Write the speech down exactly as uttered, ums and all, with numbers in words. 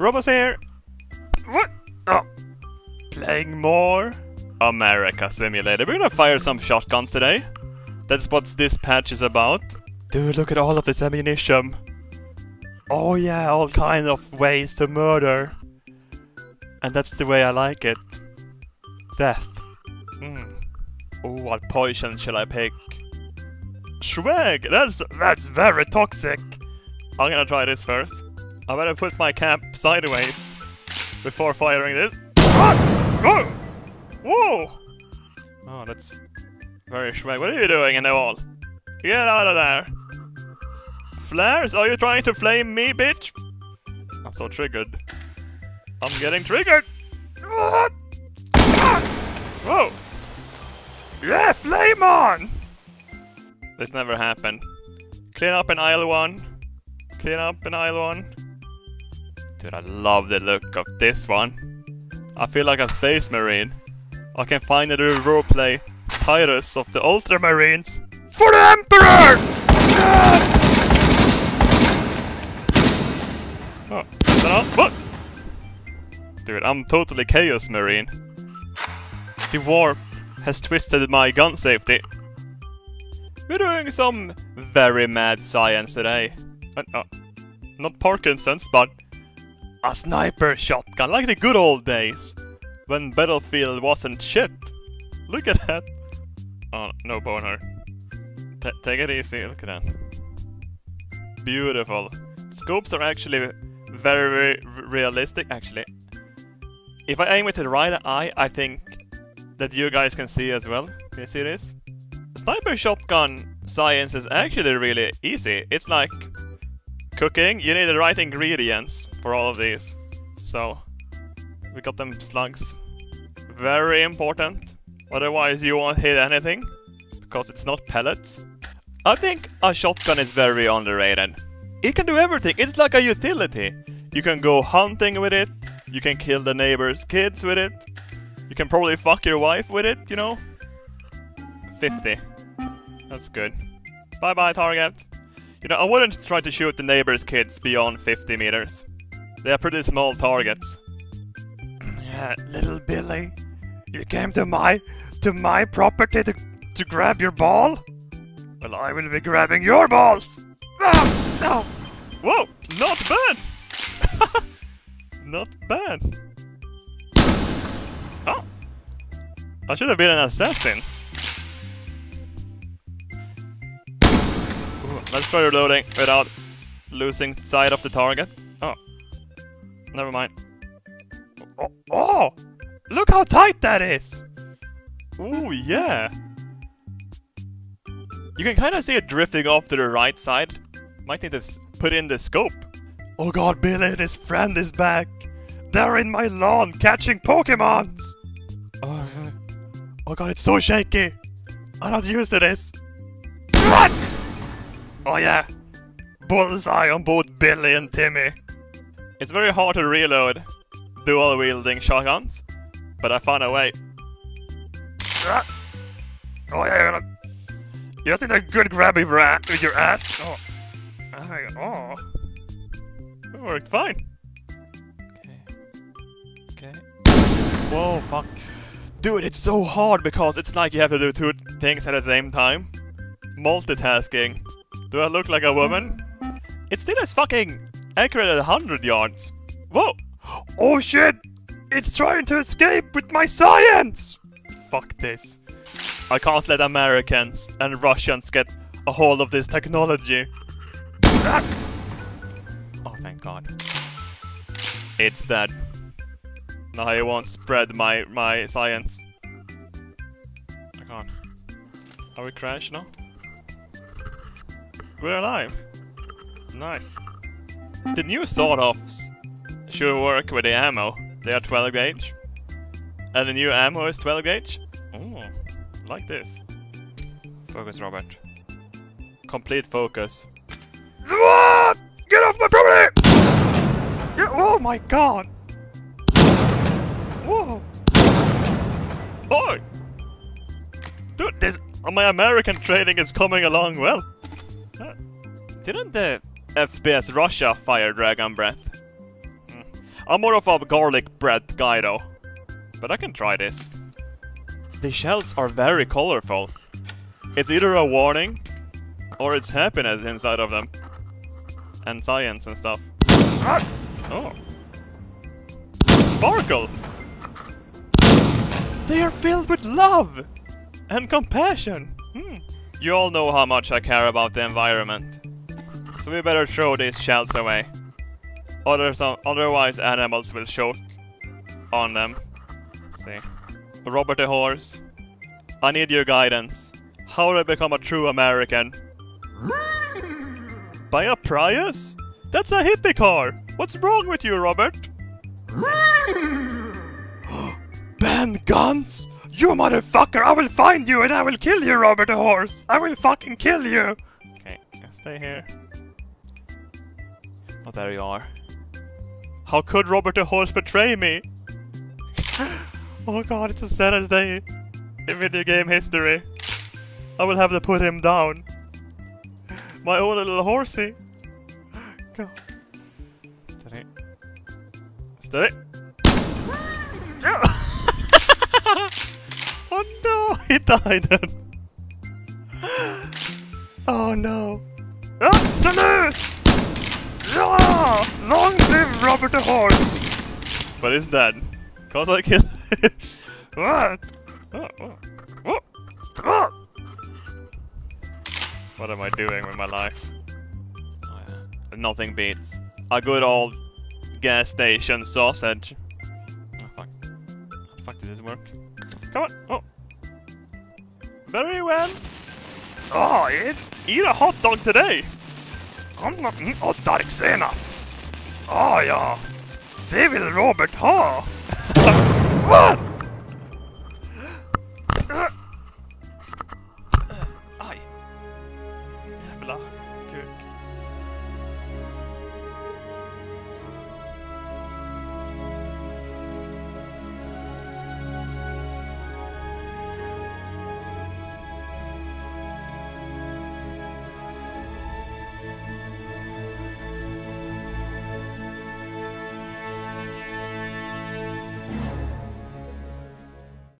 Robo's here! What? Oh. Playing more America Simulator. We're gonna fire some shotguns today. That's what this patch is about. Dude, look at all of this ammunition. Oh yeah, all kinds of ways to murder. And that's the way I like it. Death. Mm. Oh, what poison shall I pick? Schweg! That's, that's very toxic! I'm gonna try this first. I better put my cap sideways before firing this. Whoa! Whoa! Oh, that's very Schweg. What are you doing in the wall? Get out of there! Flares, are you trying to flame me, bitch? I'm so triggered. I'm getting triggered! Whoa! Yeah, flame on! This never happened. Clean up in aisle one. Clean up in aisle one. Dude, I love the look of this one. I feel like a space marine. I can find the roleplay Titus of the Ultramarines. For the Emperor! Oh, is that all? What? Dude, I'm totally Chaos Marine. The warp has twisted my gun safety. We're doing some very mad science today. Uh, uh, not Parkinson's, but a sniper shotgun, like the good old days. When Battlefield wasn't shit. Look at that. Oh, no boner. T take it easy, look at that. Beautiful. Scopes are actually very realistic, actually. If I aim with the right eye, I think that you guys can see as well. Can you see this? Sniper shotgun science is actually really easy. It's like cooking. You need the right ingredients for all of these. So, we got them slugs. Very important. Otherwise you won't hit anything. Because it's not pellets. I think a shotgun is very underrated. It can do everything, it's like a utility. You can go hunting with it, you can kill the neighbor's kids with it, you can probably fuck your wife with it, you know? fifty. That's good. Bye bye, target. You know, I wouldn't try to shoot the neighbor's kids beyond fifty meters. They are pretty small targets. Yeah, little Billy, you came to my, to my property to To grab your ball? Well, I will be grabbing your balls! Ah, no. Whoa! Not bad! Not bad! Oh! I should have been an assassin! Ooh, let's try reloading without losing sight of the target. Oh. Never mind. Oh! Oh. Look how tight that is! Ooh, yeah! You can kind of see it drifting off to the right side. Might need to put in the scope. Oh god, Billy and his friend is back. They're in my lawn catching Pokemons. Oh, oh god, it's so shaky. I'm not used to this. What? Oh yeah. Bullseye on both Billy and Timmy. It's very hard to reload dual wielding shotguns, but I found a way. Ah. Oh yeah, you're gonna... You just need a good grabby rat with your ass. Oh. I, oh. It worked fine. Okay. Okay. Whoa, fuck. Dude, it's so hard because it's like you have to do two things at the same time. Multitasking. Do I look like a woman? It still is fucking accurate at one hundred yards. Whoa. Oh shit. It's trying to escape with my science. Fuck this. I can't let Americans and Russians get a hold of this technology. Oh, thank God. It's dead. Now you won't spread my, my science. I can't. Are we crashed now? We're alive. Nice. The new sawed-offs should work with the ammo. They are twelve gauge. And the new ammo is twelve gauge. Ooh. Like this. Focus, Robert. Complete focus. What? Get off my property! Get, oh my god! Whoa! Boy! Dude, this my American training is coming along well. Didn't the F P S Russia fire dragon breath? I'm more of a garlic bread guy though. But I can try this. The shells are very colorful. It's either a warning, or it's happiness inside of them. And science and stuff. Oh. Sparkle! They are filled with love! And compassion! Hmm. You all know how much I care about the environment. So we better throw these shells away. Otherwise animals will choke on them. Let's see. Robert the Horse, I need your guidance. How do I become a true American? Buy a Prius? That's a hippie car! What's wrong with you, Robert? Ban guns? You motherfucker! I will find you and I will kill you, Robert the Horse! I will fucking kill you! Okay, stay here. Oh, there you are. How could Robert the Horse betray me? Oh god, it's the saddest day in video game history. I will have to put him down. My own little horsey. Go. Steady. Steady. Oh no, he died then. Oh no. Ah, salute! Yeah! Long live Robert the Horse! But it's dead. Cause I killed it. What? Oh, oh. Oh. Oh. What am I doing with my life? Oh, yeah. Nothing beats a good old gas station sausage. Oh fuck. How the fuck did this work? Come on! Oh! Very well! Oh, eat, eat a hot dog today! I'm not. Oh, stark Sena! Oh, yeah! They will Robert, huh? What?